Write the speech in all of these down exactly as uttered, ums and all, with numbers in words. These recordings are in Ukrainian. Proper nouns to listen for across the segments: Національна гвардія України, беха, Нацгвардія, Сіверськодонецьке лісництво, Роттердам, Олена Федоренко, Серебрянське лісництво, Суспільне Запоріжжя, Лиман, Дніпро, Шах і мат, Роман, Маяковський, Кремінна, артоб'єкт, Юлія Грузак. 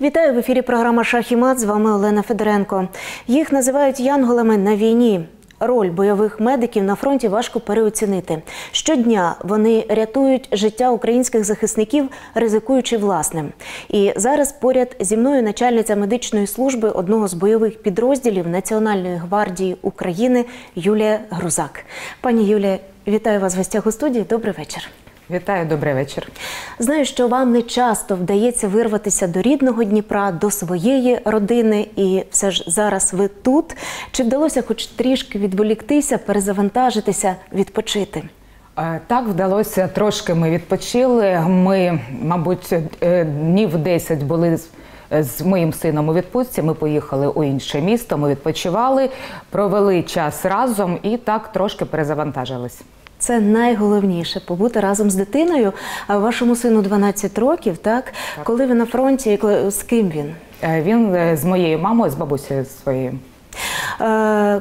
Вітаю, в ефірі програма «Шах і мат», з вами Олена Федоренко. Їх називають янголами на війні. Роль бойових медиків на фронті важко переоцінити. Щодня вони рятують життя українських захисників, ризикуючи власним. І зараз поряд зі мною начальниця медичної служби одного з бойових підрозділів Національної гвардії України Юлія Грузак. Пані Юлія, вітаю вас в гостях у студії. Добрий вечір. Вітаю, добрий вечір. Знаю, що вам не часто вдається вирватися до рідного Дніпра, до своєї родини, і все ж зараз ви тут. Чи вдалося хоч трішки відволіктися, перезавантажитися, відпочити? Так, вдалося. Трошки ми відпочили. Ми, мабуть, днів десять були з моїм сином у відпустці, ми поїхали у інше місто, ми відпочивали, провели час разом і так трошки перезавантажились. Це найголовніше – побути разом з дитиною. А вашому сину дванадцять років, так? Так. Коли ви на фронті, з ким він? Він з моєю мамою, з бабусею своєю. Е,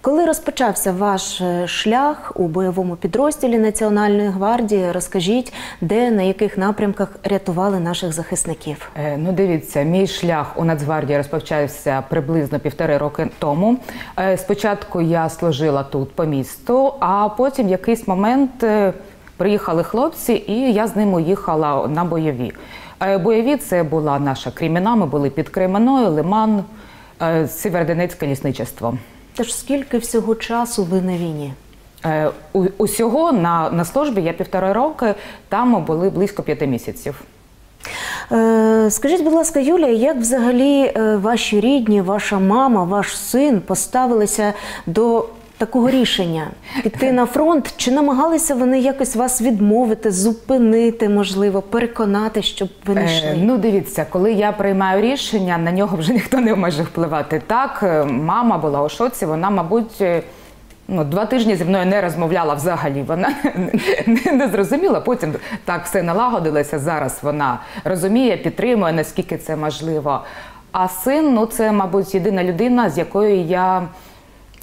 коли розпочався ваш шлях у бойовому підрозділі Національної гвардії, розкажіть, де, на яких напрямках рятували наших захисників? Е, ну дивіться, мій шлях у Нацгвардії розпочався приблизно півтори роки тому. Е, спочатку я служила тут по місту, а потім в якийсь момент е, приїхали хлопці, і я з ними їхала на бойові. Е, бойові – це була наша Кремінна, ми були під Кремінною, Лиман, е, Сіверськодонецьке лісництво. Тож скільки всього часу ви на війні? Е, усього на, на службі я півтора роки, там були близько п'яти місяців. Е, скажіть, будь ласка, Юлія, як взагалі ваші рідні, ваша мама, ваш син поставилися до такого рішення – піти на фронт? Чи намагалися вони якось вас відмовити, зупинити, можливо, переконати, щоб ви не йшли? Е, ну, дивіться, коли я приймаю рішення, на нього вже ніхто не може впливати. Так, мама була у шоці, вона, мабуть, ну, два тижні зі мною не розмовляла взагалі, вона не, не зрозуміла. Потім так все налагодилося, зараз вона розуміє, підтримує, наскільки це можливо. А син, ну, це, мабуть, єдина людина, з якою я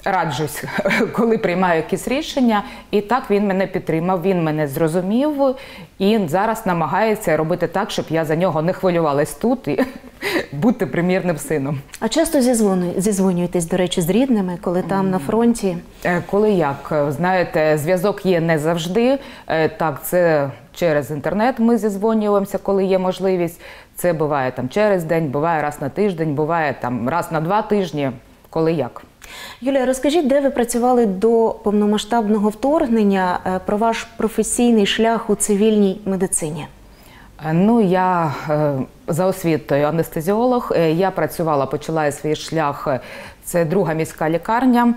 раджусь, коли приймаю якісь рішення. І так він мене підтримав, він мене зрозумів і зараз намагається робити так, щоб я за нього не хвилювалась тут і бути примірним сином. А часто зізвонюєтесь, до речі, з рідними, коли там на фронті? Коли як. Знаєте, зв'язок є не завжди. Так, це через інтернет ми зізвонюємося, коли є можливість. Це буває там через день, буває раз на тиждень, буває там раз на два тижні, коли як. Юлія, розкажіть, де ви працювали до повномасштабного вторгнення, про ваш професійний шлях у цивільній медицині? Ну, я за освітою анестезіолог. Я працювала, почала свій шлях, це друга міська лікарня.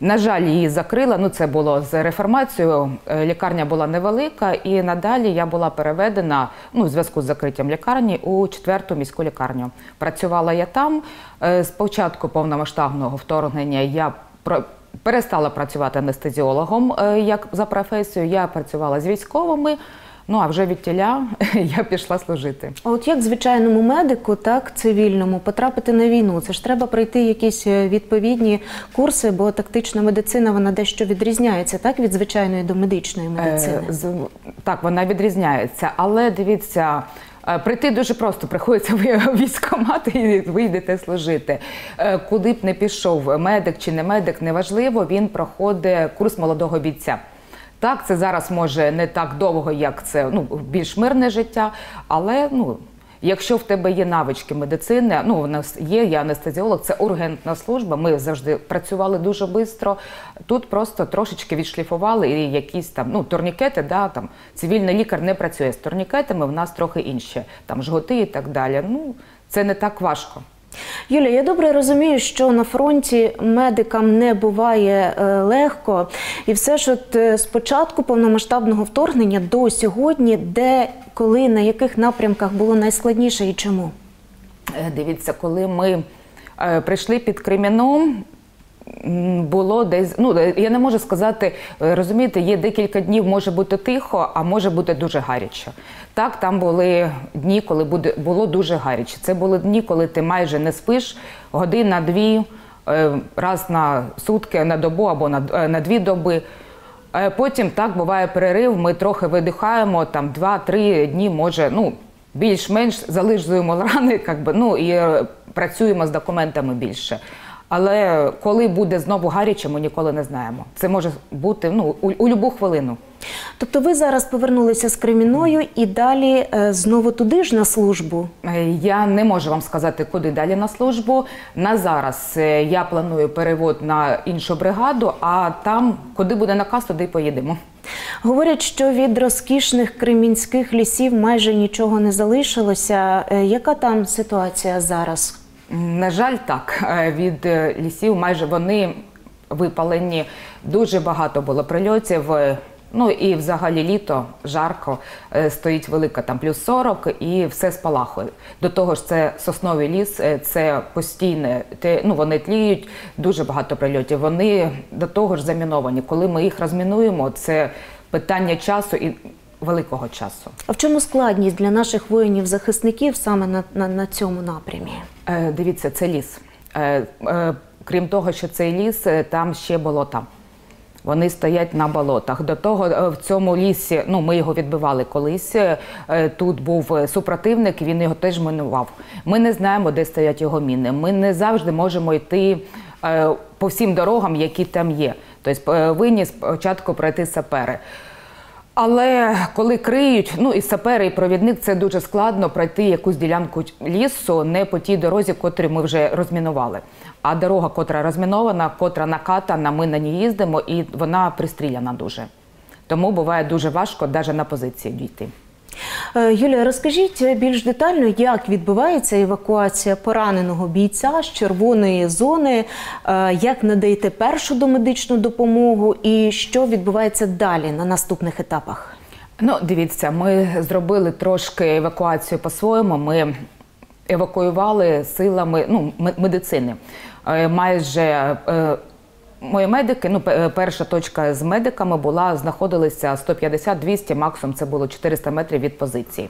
На жаль, її закрила, ну це було з реформацією, лікарня була невелика і надалі я була переведена, ну, в зв'язку з закриттям лікарні, у четверту міську лікарню. Працювала я там. З початку повномасштабного вторгнення я перестала працювати анестезіологом як за професією, я працювала з військовими. Ну, а вже від тіля я пішла служити. А от як звичайному медику, так, цивільному, потрапити на війну? Це ж треба пройти якісь відповідні курси, бо тактична медицина, вона дещо відрізняється, так, від звичайної до медичної медицини? Е, з, так, вона відрізняється, але, дивіться, прийти дуже просто, приходиться в військкомат і ви йдете служити. Куди б не пішов медик чи не медик, неважливо, він проходить курс молодого бійця. Так, це зараз може не так довго, як це, ну, більш мирне життя, але, ну, якщо в тебе є навички медицини, ну, у нас є, я анестезіолог, це ургентна служба, ми завжди працювали дуже швидко, тут просто трошечки відшліфували і якісь там, ну, турнікети, да, там, цивільний лікар не працює з турнікетами, в нас трохи інші, там, жгути і так далі, ну, це не так важко. Юлія, я добре розумію, що на фронті медикам не буває легко. І все ж от з початку повномасштабного вторгнення до сьогодні, де, коли, на яких напрямках було найскладніше і чому? Дивіться, коли ми прийшли під Кремінну, було десь, ну, я не можу сказати, розумієте, є декілька днів, може бути тихо, а може бути дуже гаряче. Так, там були дні, коли буде, було дуже гаряче. Це були дні, коли ти майже не спиш, година-дві, раз на сутки, на добу або на, на дві доби. Потім так буває перерив, ми трохи видихаємо, там два-три дні може, ну, більш-менш зализуємо рани, якби, ну, і працюємо з документами більше. Але коли буде знову гаряче, ми ніколи не знаємо. Це може бути, ну, у, у любу хвилину. Тобто ви зараз повернулися з Кремінною і далі е, знову туди ж на службу? Я не можу вам сказати, куди далі на службу. На зараз е, я планую перевод на іншу бригаду, а там, куди буде наказ, туди й поїдемо. Говорять, що від розкішних кремінських лісів майже нічого не залишилося. Е, яка там ситуація зараз? На жаль, так. Від лісів майже вони випалені. Дуже багато було прильотів. Ну і взагалі літо, жарко, стоїть велика, там плюс сорок, і все спалахує. До того ж, це сосновий ліс, це постійне, ну, вони тліють, дуже багато прильотів. Вони до того ж заміновані. Коли ми їх розмінуємо, це питання часу і великого часу. А в чому складність для наших воїнів-захисників саме на, на, на цьому напрямі? Е, дивіться, це ліс. Е, е, крім того, що цей ліс, там ще болота. Вони стоять на болотах. До того, в цьому лісі, ну, ми його відбивали колись, тут був супротивник, він його теж мінував. Ми не знаємо, де стоять його міни. Ми не завжди можемо йти по всім дорогам, які там є. Тобто повинні спочатку пройти сапери. Але коли криють, ну і сапери, і провідник, це дуже складно пройти якусь ділянку лісу не по тій дорозі, котрі ми вже розмінували. А дорога, котра розмінована, котра накатана, ми на ній їздимо, і вона пристріляна дуже. Тому буває дуже важко навіть на позиції дійти. Юлія, розкажіть більш детально, як відбувається евакуація пораненого бійця з червоної зони, як надаєте першу домедичну допомогу і що відбувається далі на наступних етапах? Ну, дивіться, ми зробили трошки евакуацію по-своєму, ми евакуювали силами, ну, медицини. Майже мої медики, ну, перша точка з медиками була, знаходилися сто п'ятдесят - двісті, максимум це було чотириста метрів від позиції.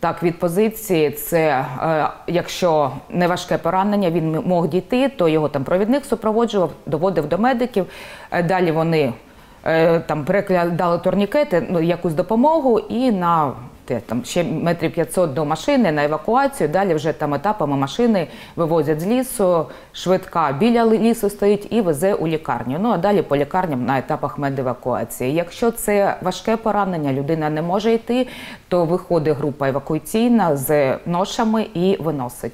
Так, від позиції це, е, якщо не важке поранення, він мог дійти, то його там провідник супроводжував, доводив до медиків, далі вони е, там перекладали турнікети, ну, якусь допомогу і на те, там, ще метрів п'ятсот до машини, на евакуацію, далі вже там етапами машини вивозять з лісу, швидка біля лісу стоїть і везе у лікарню. Ну, а далі по лікарням на етапах медевакуації. Якщо це важке поранення, людина не може йти, то виходить група евакуаційна з ношами і виносить.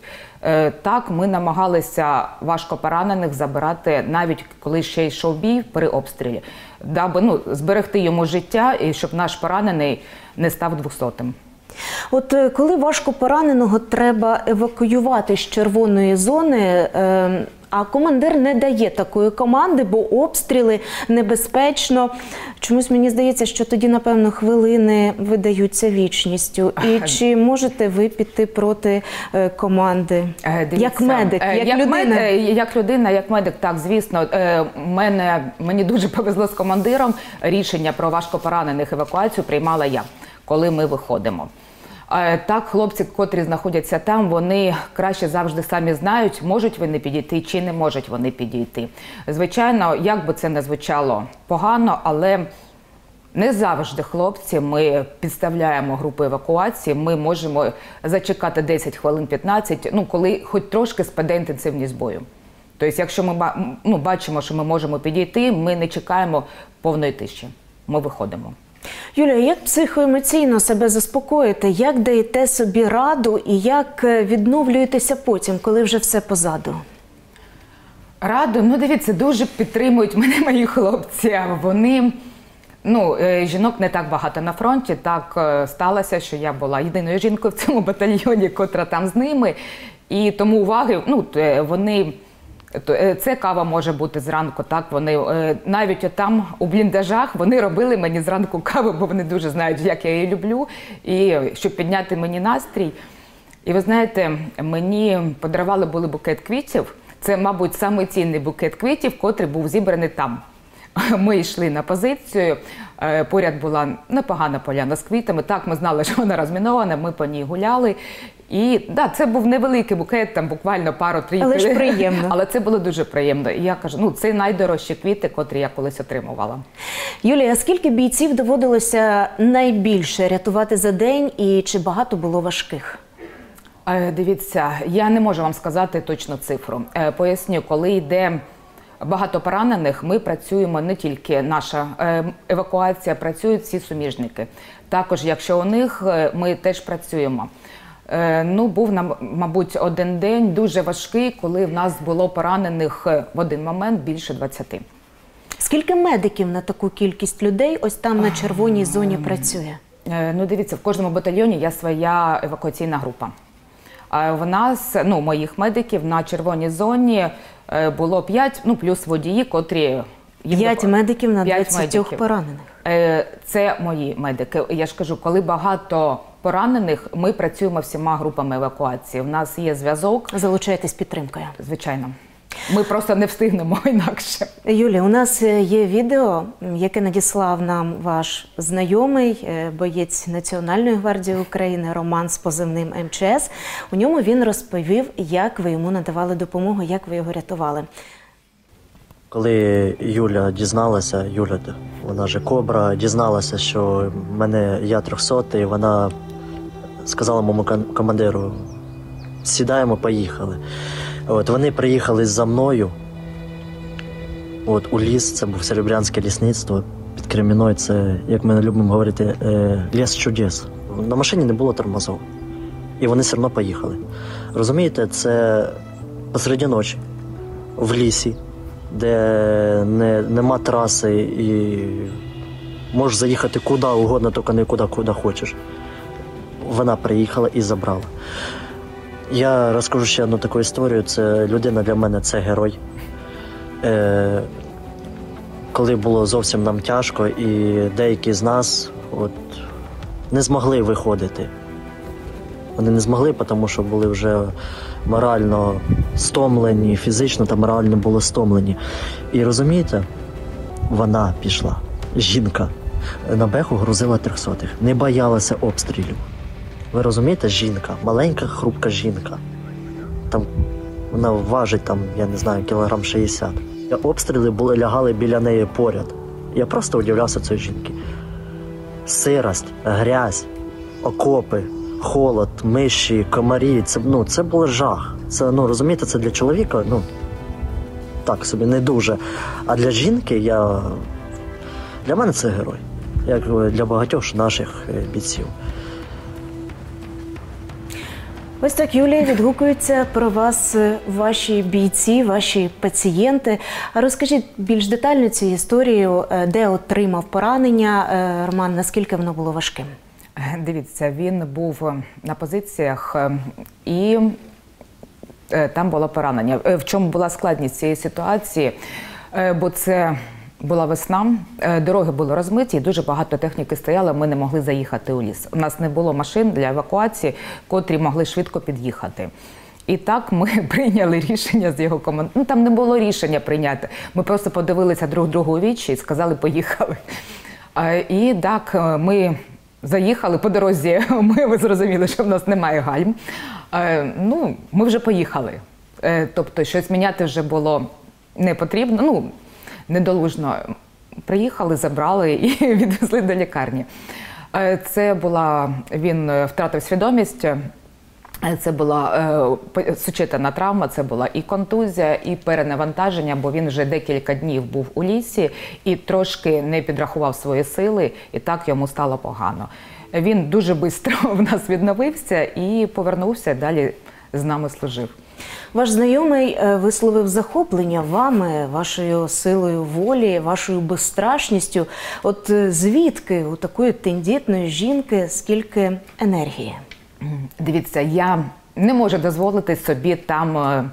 Так, ми намагалися важко поранених забирати, навіть коли ще йшов бій при обстрілі, даби, ну, зберегти йому життя, і щоб наш поранений не став двохсотим. От коли важко пораненого треба евакуювати з червоної зони, е а командир не дає такої команди, бо обстріли небезпечно. Чомусь мені здається, що тоді, напевно, хвилини видаються вічністю. І чи можете ви піти проти команди? Дивіться, як медик, як, як людина? Мед, як людина, як медик, так, звісно. Мене, мені дуже повезло з командиром. Рішення про важкопоранених евакуацію приймала я, коли ми виходимо. Так, хлопці, котрі знаходяться там, вони краще завжди самі знають, можуть вони підійти чи не можуть вони підійти. Звичайно, як би це не звучало погано, але не завжди хлопці ми підставляємо групи евакуації, ми можемо зачекати десять хвилин, п'ятнадцять, ну, коли хоч трошки спаде інтенсивність бою. Тобто, якщо ми, ну, бачимо, що ми можемо підійти, ми не чекаємо повної тиші, ми виходимо. Юлія, як психоемоційно себе заспокоїти? Як даєте собі раду і як відновлюєтеся потім, коли вже все позаду? Раду? Ну, дивіться, дуже підтримують мене мої хлопці. Вони, ну, жінок не так багато на фронті. Так сталося, що я була єдиною жінкою в цьому батальйоні, котра там з ними. І тому уваги, ну, вони... Це кава може бути зранку, так, вони, навіть там у бліндажах вони робили мені зранку каву, бо вони дуже знають, як я її люблю, і щоб підняти мені настрій. І ви знаєте, мені подарували були букет квітів, це, мабуть, самий цінний букет квітів, котрий був зібраний там. ми йшли на позицію, поряд була непогана поляна з квітами, так, ми знали, що вона розмінована, ми по ній гуляли. І да, це був невеликий букет, там буквально пару-трійки. Але ж приємно. Але це було дуже приємно. І я кажу, ну це найдорожчі квіти, котрі я колись отримувала. Юлія, а скільки бійців доводилося найбільше рятувати за день і чи багато було важких? Дивіться, я не можу вам сказати точно цифру. Поясню, коли йде багато поранених, ми працюємо не тільки наша евакуація, працюють всі суміжники. Також, якщо у них, ми теж працюємо. Ну, був, мабуть, один день дуже важкий, коли в нас було поранених в один момент більше двадцяти. Скільки медиків на таку кількість людей ось там на червоній зоні працює? Ну, дивіться, в кожному батальйоні є своя евакуаційна група. В нас, ну, моїх медиків на червоній зоні було п'ять, ну, плюс водії, котрі… П'ять медиків на двадцять поранених? Це мої медики. Я ж кажу, коли багато поранених, ми працюємо всіма групами евакуації. У нас є зв'язок. Залучаєтесь підтримкою? Звичайно. Ми просто не встигнемо інакше. Юлія, у нас є відео, яке надіслав нам ваш знайомий, боєць Національної гвардії України Роман з позивним Ем Че Ес. У ньому він розповів, як ви йому надавали допомогу, як ви його рятували. Коли Юля дізналася, Юля, вона же Кобра, дізналася, що мене, я трьохсотий, вона сказала моєму командиру, сідаємо, поїхали. От, вони приїхали за мною, от, у ліс, це був Серебрянське лісництво, під Кремінною, це, як ми любимо говорити, ліс чудес. На машині не було тормозів, і вони все одно поїхали. Розумієте, це посеред ночі, в лісі, де не, нема траси і можеш заїхати куди угодно, тільки не куди, куди хочеш. Вона приїхала і забрала. Я розкажу ще одну таку історію. Це людина для мене, це герой. Е, коли було зовсім нам тяжко, і деякі з нас от, не змогли виходити. Вони не змогли, тому що були вже морально стомлені, фізично та морально були стомлені. І розумієте, вона пішла, жінка, на беху грузила трьохсотих, не боялася обстрілів. Ви розумієте, жінка, маленька, хрупка жінка. Там, вона важить, там, я не знаю, кілограм шістдесят. Обстріли були, лягали біля неї поряд. Я просто удивлявся цієї жінки. Сирость, грязь, окопи, холод, миші, комарі. Це, ну, це був жах. Це, ну, розумієте, це для чоловіка, ну, так собі, не дуже. А для жінки, я, для мене це герой. Як для багатьох наших бійців. Ось так, Юлія, відгукуються про вас ваші бійці, ваші пацієнти. Розкажіть більш детально цю історію, де отримав поранення Роман, наскільки воно було важким? Дивіться, він був на позиціях і там було поранення. В чому була складність цієї ситуації? Бо це була весна, дороги були розмиті, і дуже багато техніки стояло, ми не могли заїхати у ліс. У нас не було машин для евакуації, котрі могли швидко під'їхати. І так ми прийняли рішення з його командою. Ну, там не було рішення прийняти. Ми просто подивилися друг другу у вічі і сказали, поїхали. І так, ми заїхали по дорозі, ми зрозуміли, що в нас немає гальм. Ну, ми вже поїхали. Тобто, щось міняти вже було не потрібно. Ну, недолужно приїхали, забрали і відвезли до лікарні. Це була, він втратив свідомість, це була сечетана травма, це була і контузія, і перенавантаження, бо він вже декілька днів був у лісі і трошки не підрахував свої сили, і так йому стало погано. Він дуже швидко в нас відновився і повернувся, далі з нами служив. Ваш знайомий висловив захоплення вами, вашою силою волі, вашою безстрашністю. От звідки у такої тендітної жінки скільки енергії? Дивіться, я не можу дозволити собі там е,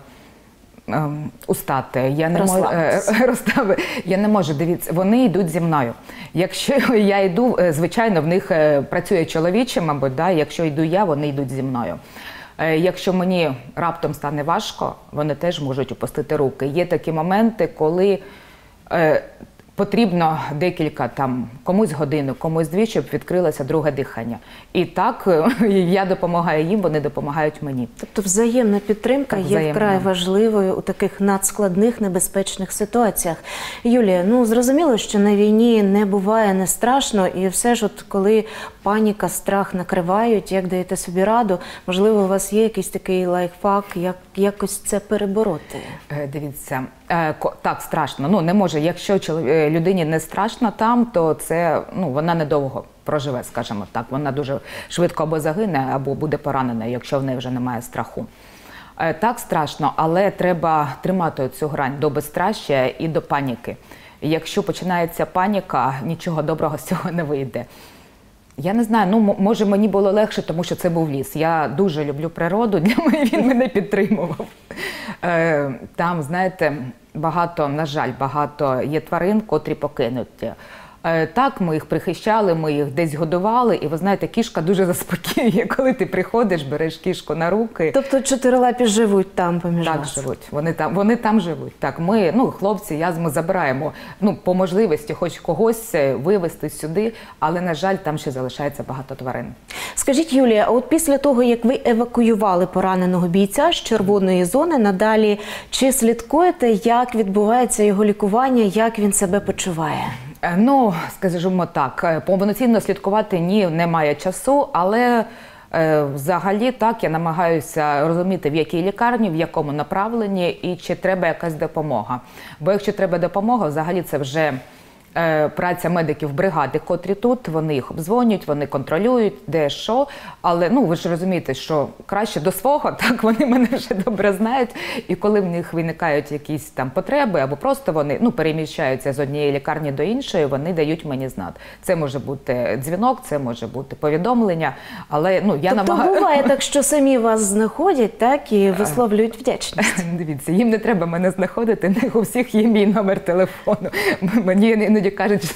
е, устати. Я не, мож, е, розстав, я не можу, дивіться, вони йдуть зі мною. Якщо я йду, звичайно, в них працює чоловіче, мабуть, да? Якщо йду я, вони йдуть зі мною. Якщо мені раптом стане важко, вони теж можуть опустити руки. Є такі моменти, коли е, потрібно декілька, там, комусь годину, комусь дві, щоб відкрилося друге дихання. І так, я допомагаю їм, вони допомагають мені. Тобто взаємна підтримка так, є взаємна. Вкрай важливою у таких надскладних, небезпечних ситуаціях. Юлія, ну зрозуміло, що на війні не буває не страшно, і все ж, от коли паніка, страх накривають, як даєте собі раду, можливо, у вас є якийсь такий лайфхак, як якось це перебороти? Дивіться, так, страшно, ну не може, якщо людині не страшно там, то це, ну, вона недовго проживе, скажімо так, вона дуже швидко або загине, або буде поранена, якщо в неї вже немає страху. Так, страшно, але треба тримати цю грань до безстрашя і до паніки. Якщо починається паніка, нічого доброго з цього не вийде. Я не знаю, ну, може мені було легше, тому що це був ліс. Я дуже люблю природу, для мене він мене підтримував. Там, знаєте, багато, на жаль, багато є тварин, котрі покинуті. Так, ми їх прихищали, ми їх десь годували, і ви знаєте, кішка дуже заспокоює, коли ти приходиш, береш кішку на руки. Тобто чотирилапі живуть там поміж вас? Так, живуть, вони там, вони там живуть. Так, ми, ну, хлопці, я, ми забираємо, ну, по можливості хоч когось вивезти сюди, але, на жаль, там ще залишається багато тварин. Скажіть, Юлія, а от після того, як ви евакуювали пораненого бійця з червоної зони, надалі чи слідкуєте, як відбувається його лікування, як він себе почуває? Ну, скажімо так, повноцінно слідкувати ні, немає часу, але е, взагалі так, я намагаюся розуміти, в якій лікарні, в якому направленні і чи треба якась допомога. Бо якщо треба допомога, взагалі це вже е, праця медиків бригади, котрі тут, вони їх обдзвонюють, вони контролюють, де що. Але, ну, ви ж розумієте, що краще до свого, так, вони мене вже добре знають. І коли в них виникають якісь там потреби, або просто вони, ну, переміщаються з однієї лікарні до іншої, вони дають мені знати. Це може бути дзвінок, це може бути повідомлення, але, ну, я намагаюся... Тобто буває так, що самі вас знаходять, так, і висловлюють вдячність. Дивіться, їм не треба мене знаходити, у всіх є мій номер телефону. Мені іноді кажуть,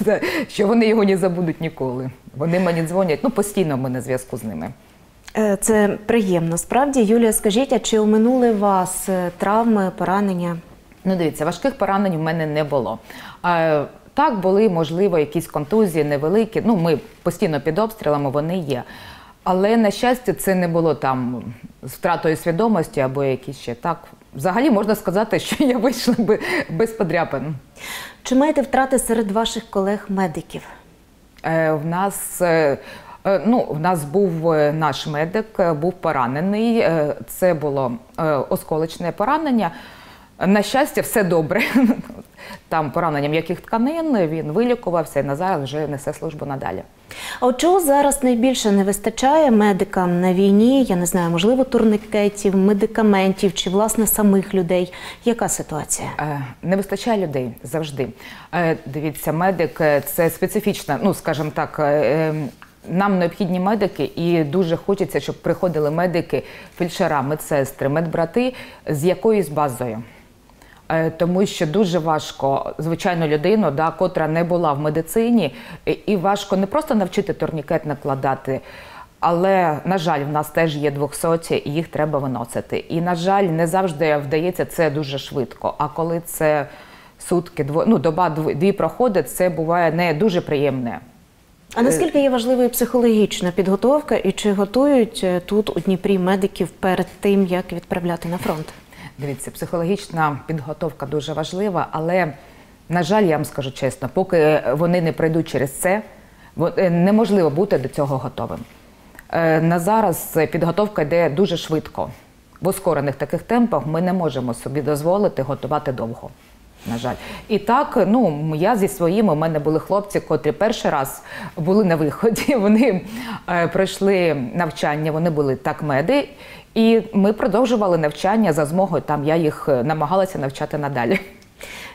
що вони його не забудуть ніколи. Вони мені дзвонять, ну, постійно в мене зв'язку з ними. Це приємно, справді. Юлія, скажіть, а чи оминули вас травми, поранення? Ну, дивіться, важких поранень в мене не було. Так, були, можливо, якісь контузії невеликі. Ну, ми постійно під обстрілами, вони є. Але, на щастя, це не було там з втратою свідомості або якісь ще так. Взагалі, можна сказати, що я вийшла би без подряпин. Чи маєте втрати серед ваших колег-медиків? Е, в нас... Е, Ну, в нас був наш медик, був поранений, це було осколочне поранення. На щастя, все добре. Там поранення м'яких тканин, він вилікувався і на зараз вже несе службу надалі. А от чого зараз найбільше не вистачає медикам на війні? Я не знаю, можливо, турнікетів, медикаментів чи, власне, самих людей. Яка ситуація? Не вистачає людей завжди. Дивіться, медик – це специфічна, ну, скажімо так, нам необхідні медики, і дуже хочеться, щоб приходили медики, фельдшера, медсестри, медбрати з якоюсь базою. Тому що дуже важко, звичайно, людину, да, котра не була в медицині, і важко не просто навчити турнікет накладати, але, на жаль, в нас теж є двохсоті, і їх треба виносити. І, на жаль, не завжди вдається це дуже швидко, а коли це сутки, дво, ну, доба дві проходить, це буває не дуже приємне. А наскільки є важливою психологічна підготовка і чи готують тут у Дніпрі медиків перед тим, як відправляти на фронт? Дивіться, психологічна підготовка дуже важлива, але, на жаль, я вам скажу чесно, поки вони не пройдуть через це, неможливо бути до цього готовим. На зараз підготовка йде дуже швидко. В ускорених таких темпах ми не можемо собі дозволити готувати довго. На жаль. І так, ну, я зі своїми, у мене були хлопці, котрі перший раз були на виході, вони е, пройшли навчання, вони були так меди, і ми продовжували навчання за змогою, там я їх намагалася навчати надалі.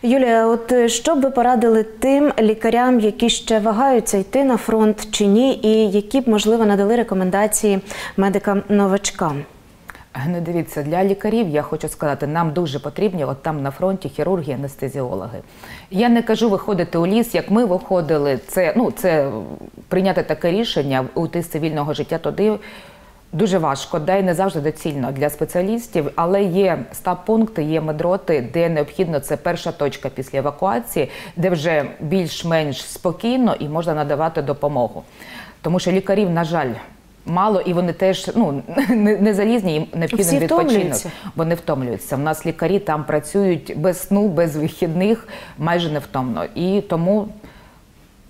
Юлія, от що б ви порадили тим лікарям, які ще вагаються йти на фронт чи ні, і які б, можливо, надали рекомендації медикам-новачкам? Ну, дивіться, для лікарів, я хочу сказати, нам дуже потрібні от там на фронті хірурги, анестезіологи. Я не кажу виходити у ліс, як ми виходили, це, ну, це прийняти таке рішення, уйти з цивільного життя туди, дуже важко, де не завжди доцільно для спеціалістів, але є стаб-пункти, є медроти, де необхідно, це перша точка після евакуації, де вже більш-менш спокійно і можна надавати допомогу. Тому що лікарів, на жаль, мало, і вони теж ну, не залізні, їм необхідний відпочинок, вони втомлюються. У нас лікарі там працюють без сну, без вихідних, майже невтомно. І тому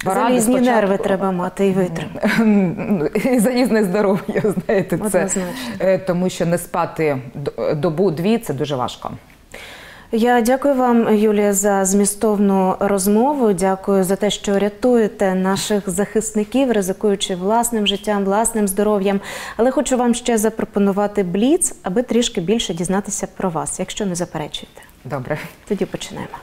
залізні нерви треба мати і витримати. І залізне здоров'я, знаєте, це. Тому що не спати добу-дві – це дуже важко. Я дякую вам, Юлія, за змістовну розмову. Дякую за те, що рятуєте наших захисників, ризикуючи власним життям, власним здоров'ям. Але хочу вам ще запропонувати бліц, аби трішки більше дізнатися про вас, якщо не заперечуєте. Добре. Тоді починаємо.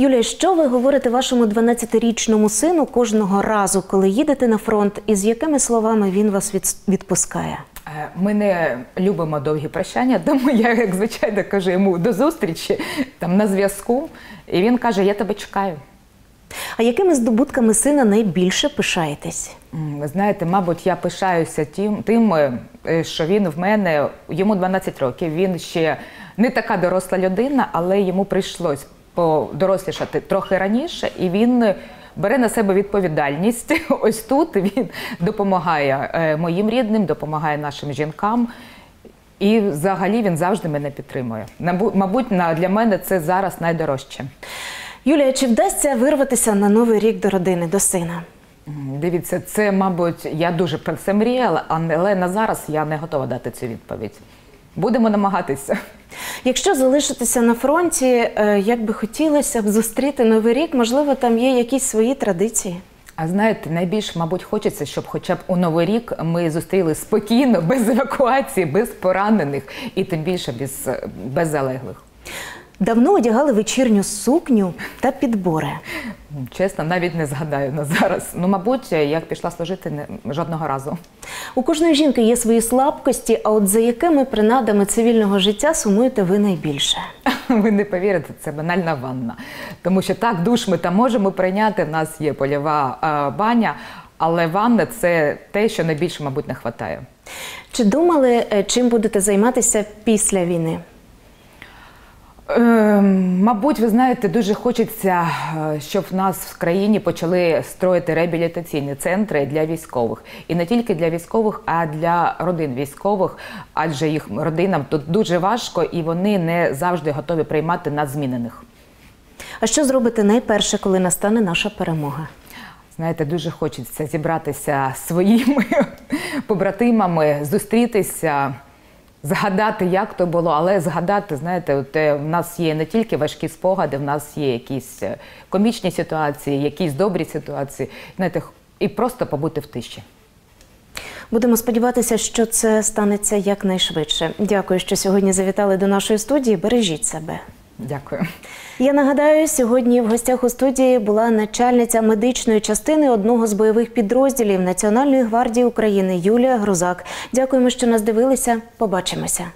Юлія, що ви говорите вашому дванадцятирічному сину кожного разу, коли їдете на фронт, і з якими словами він вас відпускає? Ми не любимо довгі прощання, тому я, як звичайно, кажу йому до зустрічі, там, на зв'язку, і він каже, я тебе чекаю. А якими здобутками сина найбільше пишаєтесь? Ви знаєте, мабуть, я пишаюся тим, тим, що він в мене, йому дванадцять років, він ще не така доросла людина, але йому прийшлось подорослішати трохи раніше, і він бере на себе відповідальність. Ось тут він допомагає моїм рідним, допомагає нашим жінкам. І взагалі він завжди мене підтримує. Мабуть, для мене це зараз найдорожче. Юлія, чи вдасться вирватися на Новий рік до родини, до сина? Дивіться, це, мабуть, я дуже про це мріяла, але на зараз я не готова дати цю відповідь. Будемо намагатися. Якщо залишитися на фронті, як би хотілося б зустріти Новий рік, можливо, там є якісь свої традиції? А знаєте, найбільше, мабуть, хочеться, щоб хоча б у Новий рік ми зустріли спокійно, без евакуації, без поранених і тим більше без, без залеглих. Давно одягали вечірню сукню та підбори? Чесно, навіть не згадаю на зараз. Ну, мабуть, як пішла служити, не, жодного разу. У кожної жінки є свої слабкості, а от за якими принадами цивільного життя сумуєте ви найбільше? Ви не повірите, це банальна ванна. Тому що так, душ ми там можемо прийняти, в нас є польова е, баня, але ванна – це те, що найбільше, мабуть, не вистачає. Чи думали, чим будете займатися після війни? Ем, мабуть, ви знаєте, дуже хочеться, щоб в нас в країні почали строїти реабілітаційні центри для військових. І не тільки для військових, а для родин військових, адже їх родинам тут дуже важко і вони не завжди готові приймати на змінених. А що зробите найперше, коли настане наша перемога? Знаєте, дуже хочеться зібратися зі своїми побратимами, зустрітися. Згадати, як то було, але згадати, знаєте, в нас є не тільки важкі спогади, в нас є якісь комічні ситуації, якісь добрі ситуації, знаєте, і просто побути в тиші. Будемо сподіватися, що це станеться якнайшвидше. Дякую, що сьогодні завітали до нашої студії. Бережіть себе. Дякую. Я нагадаю, сьогодні в гостях у студії була начальниця медичної частини одного з бойових підрозділів Національної гвардії України Юлія Грузак. Дякуємо, що нас дивилися. Побачимося.